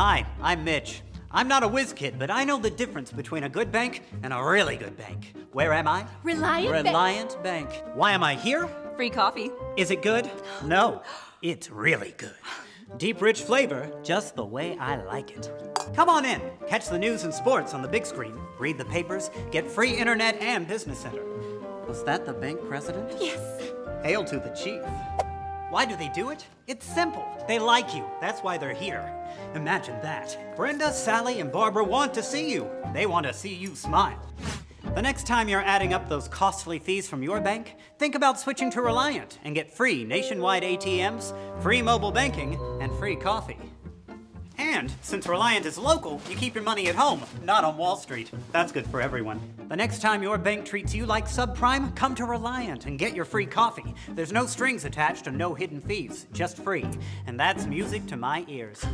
Hi, I'm Mitch. I'm not a whiz kid, but I know the difference between a good bank and a really good bank. Where am I? Reliant Bank. Why am I here? Free coffee. Is it good? No, it's really good. Deep, rich flavor, just the way I like it. Come on in, catch the news and sports on the big screen, read the papers, get free internet and business center. Was that the bank president? Yes. Hail to the chief. Why do they do it? It's simple. They like you. That's why they're here. Imagine that. Brenda, Sally, and Barbara want to see you. They want to see you smile. The next time you're adding up those costly fees from your bank, think about switching to Reliant and get free nationwide ATMs, free mobile banking, and free coffee. And since Reliant is local, you keep your money at home, not on Wall Street. That's good for everyone. The next time your bank treats you like subprime, come to Reliant and get your free coffee. There's no strings attached and no hidden fees, just free. And that's music to my ears.